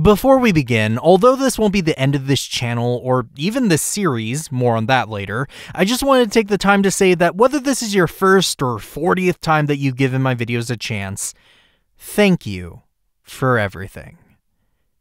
Before we begin, although this won't be the end of this channel or even this series, more on that later, I just wanted to take the time to say that whether this is your first or 40th time that you've given my videos a chance, thank you for everything.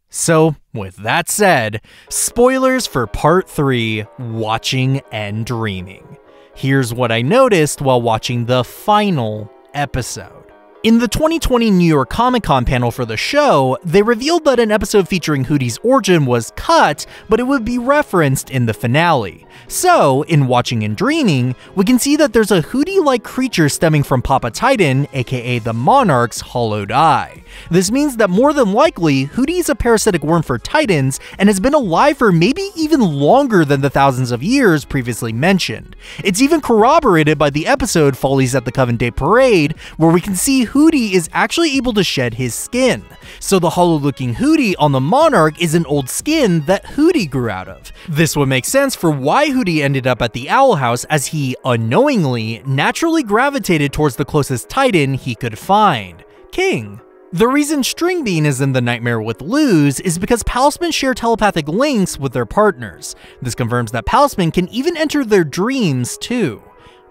So, with that said, spoilers for Part 3, Watching and Dreaming. Here's what I noticed while watching the final episode. In the 2020 New York Comic Con panel for the show, they revealed that an episode featuring Hooty's origin was cut, but it would be referenced in the finale. So, in Watching and Dreaming, we can see that there's a Hooty-like creature stemming from Papa Titan, aka the Monarch's hollowed eye. This means that more than likely, Hooty is a parasitic worm for Titans and has been alive for maybe even longer than the thousands of years previously mentioned. It's even corroborated by the episode Follies at the Coven Day Parade, where we can see Hooty is actually able to shed his skin. So the hollow-looking Hooty on the Monarch is an old skin that Hooty grew out of. This would make sense for why Hooty ended up at the Owl House, as he, unknowingly, naturally gravitated towards the closest Titan he could find, King. The reason Stringbean is in the Nightmare with Luz is because Palisman share telepathic links with their partners. This confirms that Palisman can even enter their dreams too.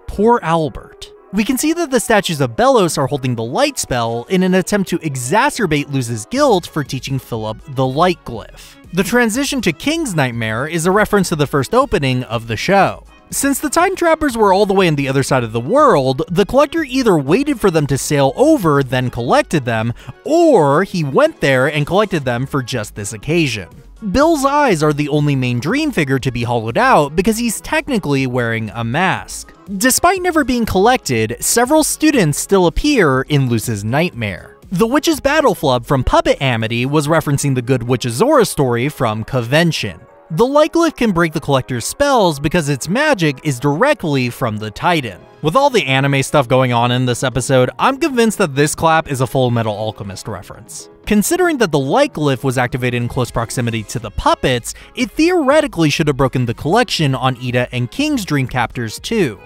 Poor Albert. We can see that the statues of Belos are holding the light spell in an attempt to exacerbate Luz's guilt for teaching Philip the Lightcliff. The transition to King's Nightmare is a reference to the first opening of the show. Since the Time Trappers were all the way on the other side of the world, the Collector either waited for them to sail over, then collected them, or he went there and collected them for just this occasion. Bill's eyes are the only main dream figure to be hollowed out because he's technically wearing a mask. Despite never being collected, several students still appear in Luz's nightmare. The Witches' Battle Flub from Puppet Amity was referencing the Good Witch Zora story from Convention. The Lightcliff can break the Collector's spells because its magic is directly from the Titan. With all the anime stuff going on in this episode, I'm convinced that this clap is a Full Metal Alchemist reference. Considering that the Lightcliff was activated in close proximity to the puppets, it theoretically should have broken the collection on Eda and King's dream captors too.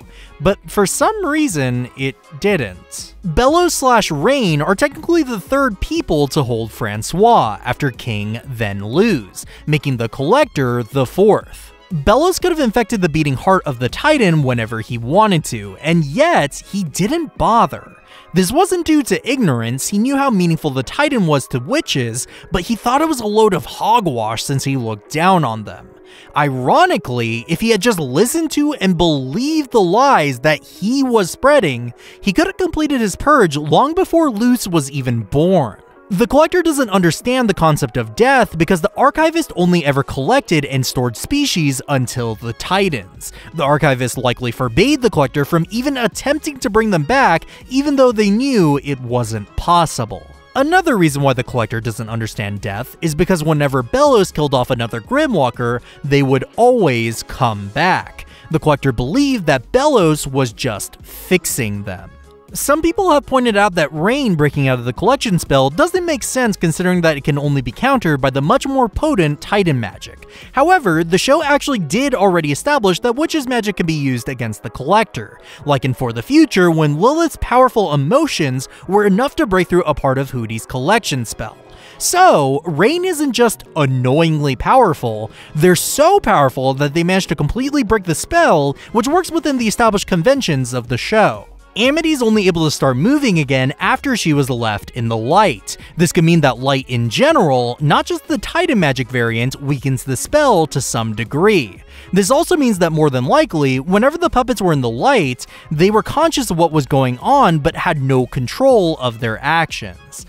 But for some reason, it didn't. Belos / Raine are technically the third people to hold Francois, after King, then Luz, making the Collector the fourth. Belos could have infected the beating heart of the Titan whenever he wanted to, and yet he didn't bother. This wasn't due to ignorance, he knew how meaningful the Titan was to witches, but he thought it was a load of hogwash since he looked down on them. Ironically, if he had just listened to and believed the lies that he was spreading, he could have completed his purge long before Luz was even born. The Collector doesn't understand the concept of death because the Archivist only ever collected and stored species until the Titans. The Archivist likely forbade the Collector from even attempting to bring them back, even though they knew it wasn't possible. Another reason why the Collector doesn't understand death is because whenever Belos killed off another Grimwalker, they would always come back. The Collector believed that Belos was just fixing them. Some people have pointed out that Raine breaking out of the collection spell doesn't make sense considering that it can only be countered by the much more potent Titan magic. However, the show actually did already establish that witches' magic can be used against the Collector, like in For the Future when Lilith's powerful emotions were enough to break through a part of Hooty's collection spell. So, Raine isn't just annoyingly powerful, they're so powerful that they managed to completely break the spell, which works within the established conventions of the show. Amity's only able to start moving again after she was left in the light. This could mean that light in general, not just the Titan magic variant, weakens the spell to some degree. This also means that more than likely, whenever the puppets were in the light, they were conscious of what was going on but had no control of their actions.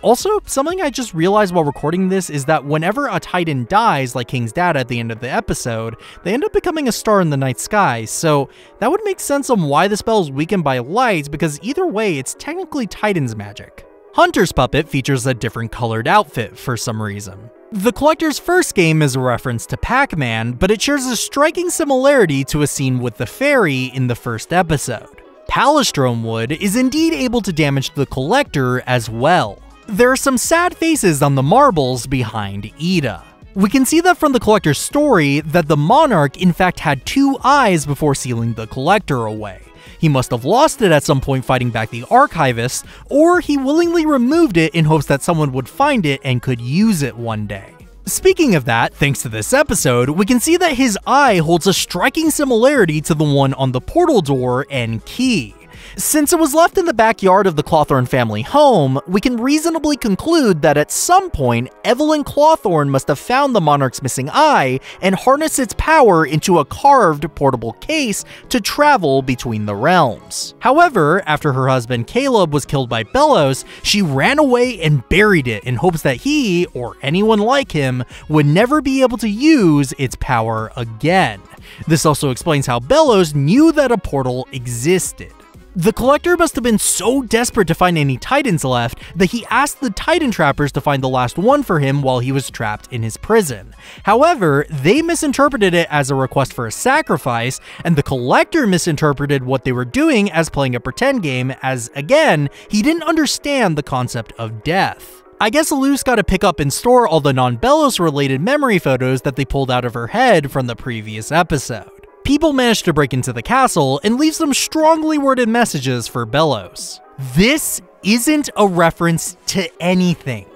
Also, something I just realized while recording this is that whenever a Titan dies, like King's dad at the end of the episode, they end up becoming a star in the night sky, so that would make sense on why the spell is weakened by light, because either way, it's technically Titan's magic. Hunter's puppet features a different colored outfit for some reason. The Collector's first game is a reference to Pac-Man, but it shares a striking similarity to a scene with the fairy in the first episode. Palistrom Wood is indeed able to damage the Collector as well. There are some sad faces on the marbles behind Eda. We can see that from the Collector's story that the Monarch in fact had two eyes before sealing the Collector away. He must have lost it at some point fighting back the Archivist, or he willingly removed it in hopes that someone would find it and could use it one day. Speaking of that, thanks to this episode, we can see that his eye holds a striking similarity to the one on the portal door and key. Since it was left in the backyard of the Clawthorne family home, we can reasonably conclude that at some point, Evelyn Clawthorne must have found the Monarch's missing eye and harnessed its power into a carved, portable case to travel between the realms. However, after her husband Caleb was killed by Belos, she ran away and buried it in hopes that he, or anyone like him, would never be able to use its power again. This also explains how Belos knew that a portal existed. The Collector must have been so desperate to find any Titans left that he asked the Titan trappers to find the last one for him while he was trapped in his prison. However, they misinterpreted it as a request for a sacrifice, and the Collector misinterpreted what they were doing as playing a pretend game, as again, he didn't understand the concept of death. I guess Luz got to pick up and store all the non-Belos related memory photos that they pulled out of her head from the previous episode. People manage to break into the castle and leave some strongly worded messages for Belos. This isn't a reference to anything.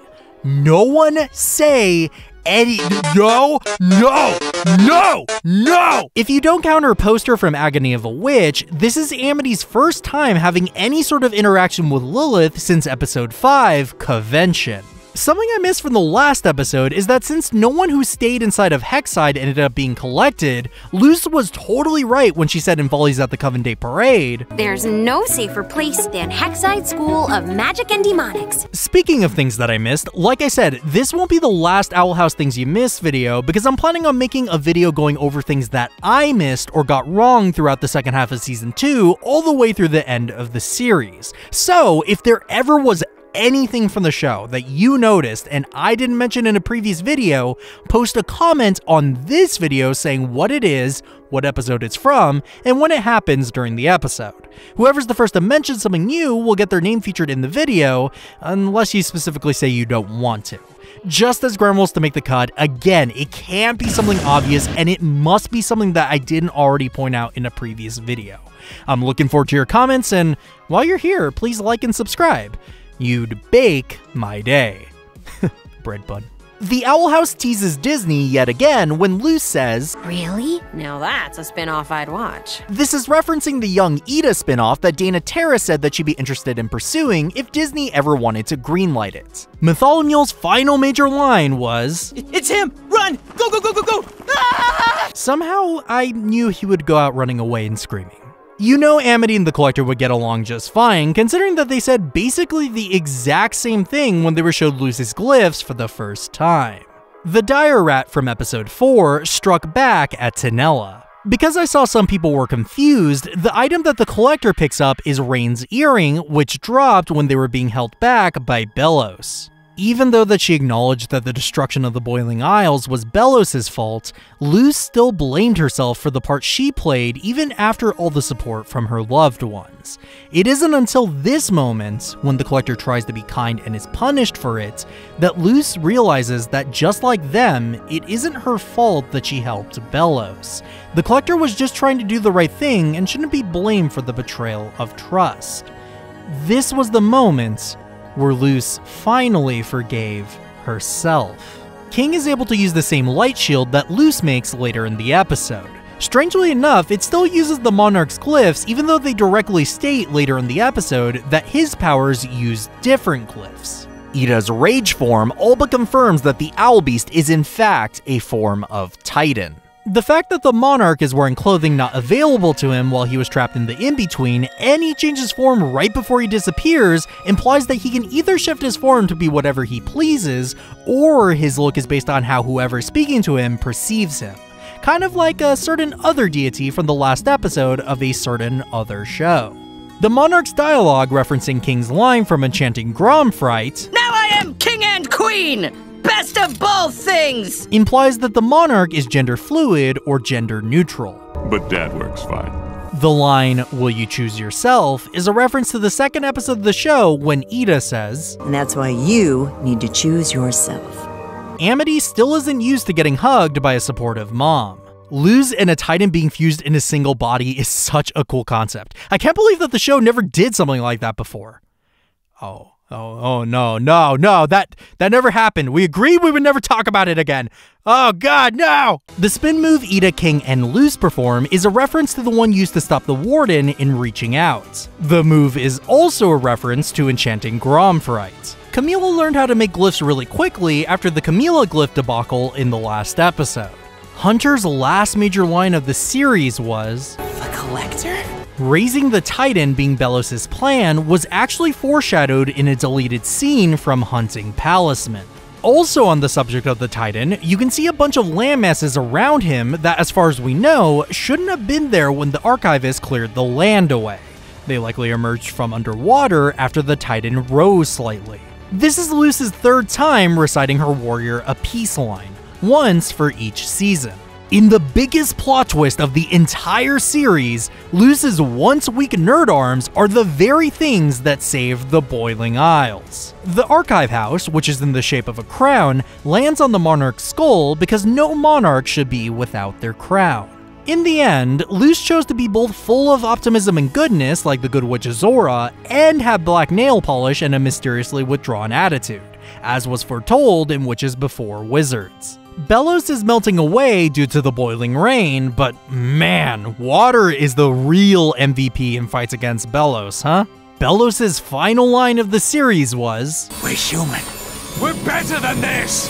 No one say any— No! If you don't count her poster from Agony of a Witch, this is Amity's first time having any sort of interaction with Lilith since episode 5, Convention. Something I missed from the last episode is that since no one who stayed inside of Hexside ended up being collected, Luz was totally right when she said in Follies at the Coven Day Parade, "There's no safer place than Hexside School of Magic and Demonics." Speaking of things that I missed, like I said, this won't be the last Owl House Things You Missed video because I'm planning on making a video going over things that I missed or got wrong throughout the second half of Season 2 all the way through the end of the series. So if there ever was anything from the show that you noticed and I didn't mention in a previous video, post a comment on this video saying what it is, what episode it's from, and when it happens during the episode. Whoever's the first to mention something new will get their name featured in the video, unless you specifically say you don't want to. Just as Gremlins to make the cut, again, it can't be something obvious and it must be something that I didn't already point out in a previous video. I'm looking forward to your comments, and while you're here, please like and subscribe. You'd bake my day. Bread bun. The Owl House teases Disney yet again when Luz says, "Really? Now that's a spin-off I'd watch." This is referencing the young Eda spin-off that Dana Terrace said that she'd be interested in pursuing if Disney ever wanted to greenlight it. Mithalomeel's final major line was, "It's him! Run! Go, go, go, go, go! Ah!" Somehow I knew he would go out running away and screaming. You know Amity and the Collector would get along just fine, considering that they said basically the exact same thing when they were showed Luz's glyphs for the first time. The dire rat from episode 4 struck back at Tenella. Because I saw some people were confused, the item that the Collector picks up is Raine's earring, which dropped when they were being held back by Belos. Even though that she acknowledged that the destruction of the Boiling Isles was Belos's fault, Luz still blamed herself for the part she played even after all the support from her loved ones. It isn't until this moment, when the Collector tries to be kind and is punished for it, that Luz realizes that just like them, it isn't her fault that she helped Belos. The Collector was just trying to do the right thing and shouldn't be blamed for the betrayal of trust. This was the moment where Luz finally forgave herself. King is able to use the same light shield that Luz makes later in the episode. Strangely enough, it still uses the Monarch's glyphs, even though they directly state later in the episode that his powers use different glyphs. Eda's rage form all but confirms that the Owl Beast is in fact a form of Titan. The fact that the Monarch is wearing clothing not available to him while he was trapped in the in-between, and he changes form right before he disappears, implies that he can either shift his form to be whatever he pleases, or his look is based on how whoever's speaking to him perceives him. Kind of like a certain other deity from the last episode of a certain other show. The Monarch's dialogue referencing King's line from Enchanting Grom Fright, "Now I am King and Queen! Best of both things!" implies that the Monarch is gender fluid or gender neutral. But that works fine. The line, "Will you choose yourself?" is a reference to the second episode of the show when Eda says, "And that's why you need to choose yourself." Amity still isn't used to getting hugged by a supportive mom. Luz and a Titan being fused in a single body is such a cool concept. I can't believe that the show never did something like that before. Oh, no. That never happened. We agreed we would never talk about it again. Oh, God, no! The spin move Eda, King, and Luz perform is a reference to the one used to stop the Warden in Reaching Out. The move is also a reference to Enchanting Grom Fright. Camila learned how to make glyphs really quickly after the Camila glyph debacle in the last episode. Hunter's last major line of the series was... The Collector? Raising the Titan being Belos' plan was actually foreshadowed in a deleted scene from Hunting Palisman. Also on the subject of the Titan, you can see a bunch of landmasses around him that, as far as we know, shouldn't have been there when the Archivist cleared the land away. They likely emerged from underwater after the Titan rose slightly. This is Luz's third time reciting her Warrior Apiece line, once for each season. In the biggest plot twist of the entire series, Luz's once-weak nerd arms are the very things that saved the Boiling Isles. The Archive House, which is in the shape of a crown, lands on the Monarch's skull because no Monarch should be without their crown. In the end, Luz chose to be both full of optimism and goodness like the good witch Zora, and have black nail polish and a mysteriously withdrawn attitude, as was foretold in Witches Before Wizards. Belos is melting away due to the boiling rain, but man, water is the real MVP in fights against Belos, huh? Belos' final line of the series was, "We're human. We're better than this."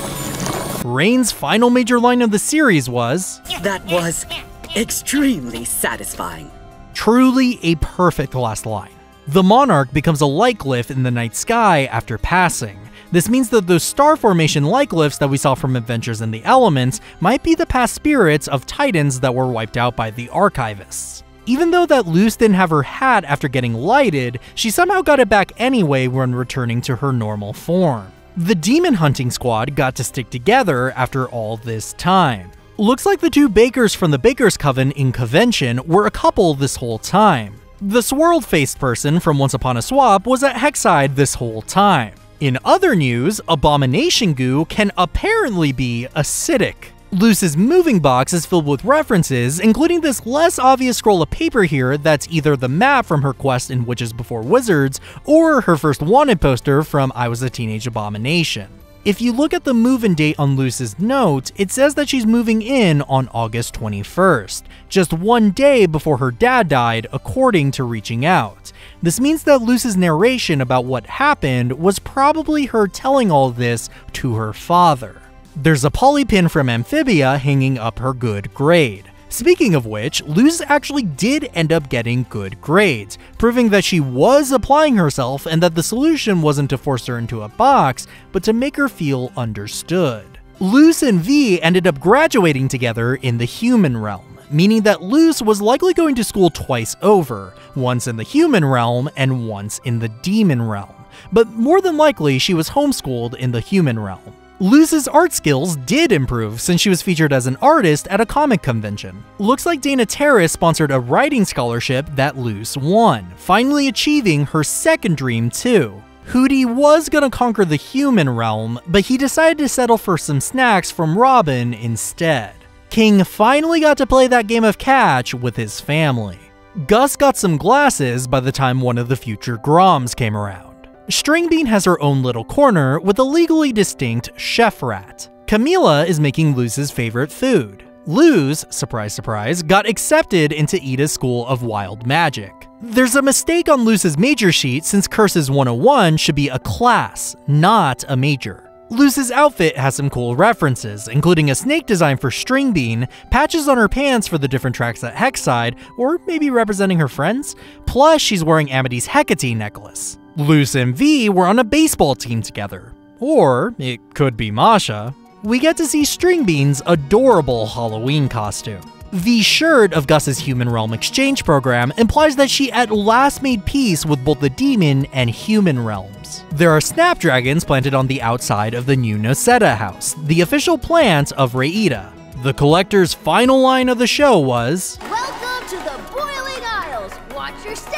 Raine's final major line of the series was, "That was extremely satisfying." Truly a perfect last line. The Monarch becomes a Lightcliff in the night sky after passing. This means that those star formation Lightcliffs that we saw from Adventures in the Elements might be the past spirits of Titans that were wiped out by the Archivists. Even though that Luz didn't have her hat after getting lighted, she somehow got it back anyway when returning to her normal form. The demon hunting squad got to stick together after all this time. Looks like the two bakers from the Baker's Coven in Covention were a couple this whole time. The swirl-faced person from Once Upon a Swap was at Hexside this whole time. In other news, Abomination Goo can apparently be acidic. Luz's moving box is filled with references, including this less obvious scroll of paper here that's either the map from her quest in Witches Before Wizards or her first wanted poster from I Was a Teenage Abomination. If you look at the move-in date on Luz's note, it says that she's moving in on August 21st, just one day before her dad died, according to Reaching Out. This means that Luz's narration about what happened was probably her telling all this to her father. There's a polypin from Amphibia hanging up her good grade. Speaking of which, Luz actually did end up getting good grades, proving that she was applying herself and that the solution wasn't to force her into a box, but to make her feel understood. Luz and V ended up graduating together in the human realm, meaning that Luz was likely going to school twice over, once in the human realm and once in the demon realm, but more than likely she was homeschooled in the human realm. Luz's art skills did improve since she was featured as an artist at a comic convention. Looks like Dana Terrace sponsored a writing scholarship that Luz won, finally achieving her second dream too. Hooty was gonna conquer the human realm, but he decided to settle for some snacks from Robin instead. King finally got to play that game of catch with his family. Gus got some glasses by the time one of the future Groms came around. Stringbean has her own little corner with a legally distinct chef rat. Camila is making Luz's favorite food. Luz, surprise surprise, got accepted into Eda's School of Wild Magic. There's a mistake on Luz's major sheet since Curses 101 should be a class, not a major. Luz's outfit has some cool references, including a snake design for Stringbean, patches on her pants for the different tracks at Hexside, or maybe representing her friends, plus she's wearing Amity's Hecate necklace. Luz and V were on a baseball team together. Or it could be Masha. We get to see Stringbean's adorable Halloween costume. The shirt of Gus's Human Realm exchange program implies that she at last made peace with both the demon and human realms. There are snapdragons planted on the outside of the new Noseda house, the official plant of Raida. The Collector's final line of the show was, "Welcome to the Boiling Isles, watch your step."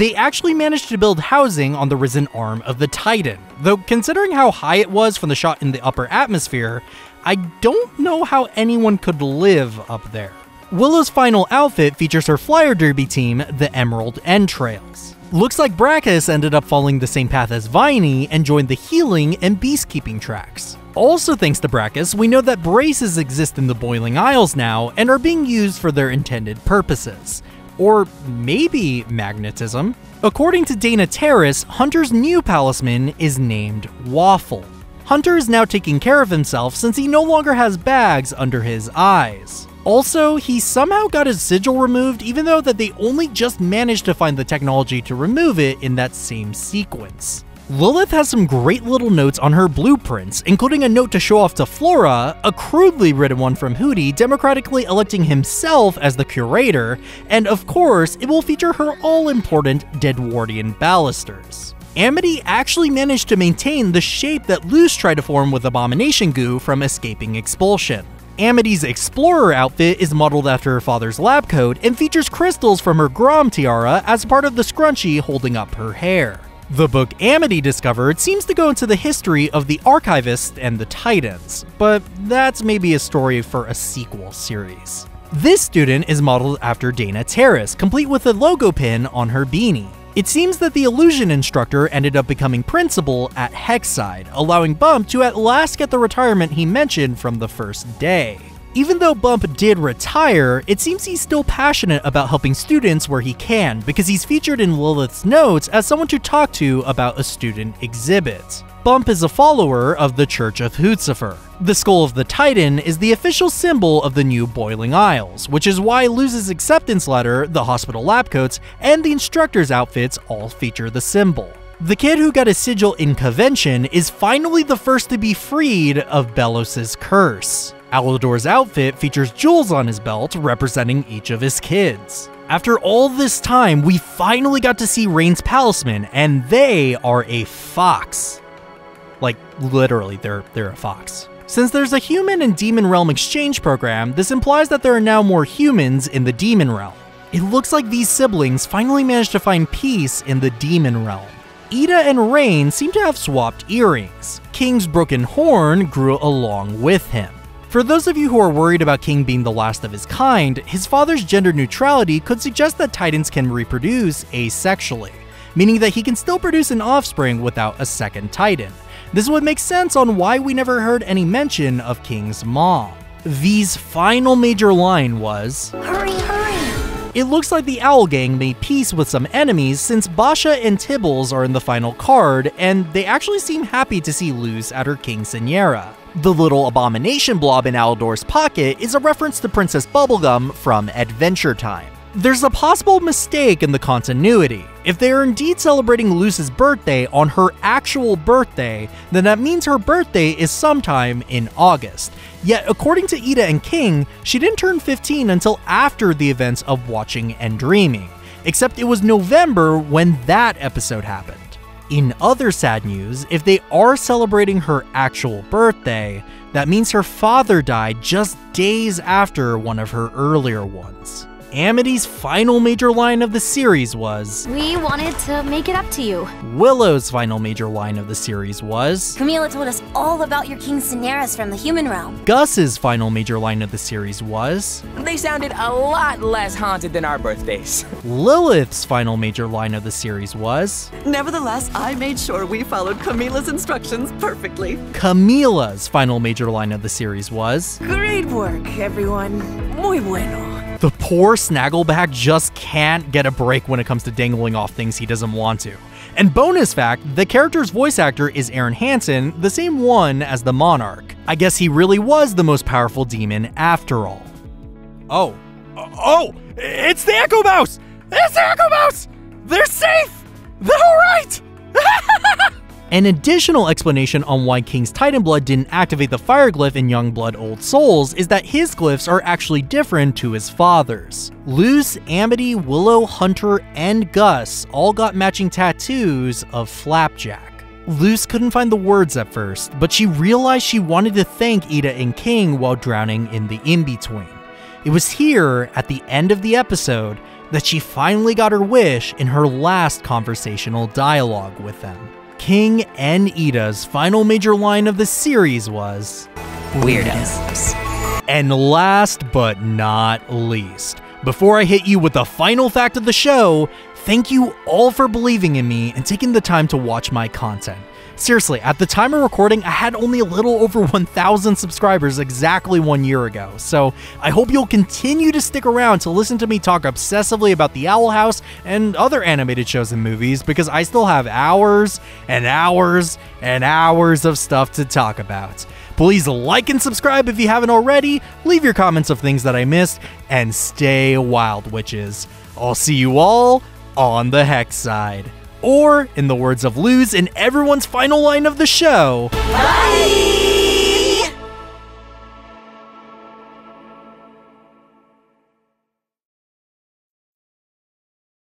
They actually managed to build housing on the risen arm of the Titan, though considering how high it was from the shot in the upper atmosphere, I don't know how anyone could live up there. Willow's final outfit features her flyer derby team, the Emerald Entrails. Looks like Brachus ended up following the same path as Viney and joined the healing and beastkeeping tracks. Also thanks to Brachus, we know that braces exist in the Boiling Isles now and are being used for their intended purposes. Or maybe magnetism. According to Dana Terrace, Hunter's new Palisman is named Waffle. Hunter is now taking care of himself since he no longer has bags under his eyes. Also, he somehow got his sigil removed even though that they only just managed to find the technology to remove it in that same sequence. Lilith has some great little notes on her blueprints, including a note to show off to Flora, a crudely written one from Hooty democratically electing himself as the curator, and of course, it will feature her all-important Deadwardian balusters. Amity actually managed to maintain the shape that Luz tried to form with Abomination Goo from escaping expulsion. Amity's explorer outfit is modeled after her father's lab coat and features crystals from her Grom tiara as part of the scrunchie holding up her hair. The book Amity discovered seems to go into the history of the Archivist and the Titans, but that's maybe a story for a sequel series. This student is modeled after Dana Terrace, complete with a logo pin on her beanie. It seems that the illusion instructor ended up becoming principal at Hexside, allowing Bump to at last get the retirement he mentioned from the first day. Even though Bump did retire, it seems he's still passionate about helping students where he can, because he's featured in Lilith's notes as someone to talk to about a student exhibit. Bump is a follower of the Church of Hootsifer. The skull of the Titan is the official symbol of the new Boiling Isles, which is why Luz's acceptance letter, the hospital lab coats, and the instructor's outfits all feature the symbol. The kid who got his sigil in Convention is finally the first to be freed of Belos' curse. Alidor's outfit features jewels on his belt representing each of his kids. After all this time, we finally got to see Raine's Palisman, and they are a fox. Like, literally, they're a fox. Since there's a human and demon realm exchange program, this implies that there are now more humans in the demon realm. It looks like these siblings finally managed to find peace in the demon realm. Eda and Raine seem to have swapped earrings. King's broken horn grew along with him. For those of you who are worried about King being the last of his kind, his father's gender neutrality could suggest that Titans can reproduce asexually, meaning that he can still produce an offspring without a second Titan. This would make sense on why we never heard any mention of King's mom. V's final major line was, "Hurry, hurry!" It looks like the Owl Gang made peace with some enemies since Basha and Tibbles are in the final card, and they actually seem happy to see Luz at her King Senyera. The little abomination blob in Alidor's pocket is a reference to Princess Bubblegum from Adventure Time. There's a possible mistake in the continuity. If they are indeed celebrating Luz's birthday on her actual birthday, then that means her birthday is sometime in August. Yet, according to Eda and King, she didn't turn 15 until after the events of Watching and Dreaming, except it was November when that episode happened. In other sad news, if they are celebrating her actual birthday, that means her father died just days after one of her earlier ones. Amity's final major line of the series was, "We wanted to make it up to you." Willow's final major line of the series was, "Camila told us all about your King Senyeras from the human realm." Gus's final major line of the series was, "They sounded a lot less haunted than our birthdays." Lilith's final major line of the series was, "Nevertheless, I made sure we followed Camila's instructions perfectly." Camila's final major line of the series was, "Great work, everyone. Muy bueno." The poor Snaggleback just can't get a break when it comes to dangling off things he doesn't want to. And bonus fact, the character's voice actor is Aaron Hansen, the same one as the Monarch. I guess he really was the most powerful demon after all. Oh, it's the Echo Mouse! It's the Echo Mouse! They're safe! They're alright! An additional explanation on why King's Titan Blood didn't activate the Fire Glyph in Young Blood Old Souls is that his glyphs are actually different to his father's. Luz, Amity, Willow, Hunter, and Gus all got matching tattoos of Flapjack. Luz couldn't find the words at first, but she realized she wanted to thank Eda and King while drowning in the in-between. It was here, at the end of the episode, that she finally got her wish in her last conversational dialogue with them. King and Eda's final major line of the series was, "Weirdos." And last but not least, before I hit you with the final fact of the show, thank you all for believing in me and taking the time to watch my content. Seriously, at the time of recording, I had only a little over 1,000 subscribers exactly 1 year ago, so I hope you'll continue to stick around to listen to me talk obsessively about the Owl House and other animated shows and movies, because I still have hours and hours and hours of stuff to talk about. Please like and subscribe if you haven't already, leave your comments of things that I missed, and stay wild, witches. I'll see you all on the Hexside. Or, in the words of Luz in everyone's final line of the show, bye!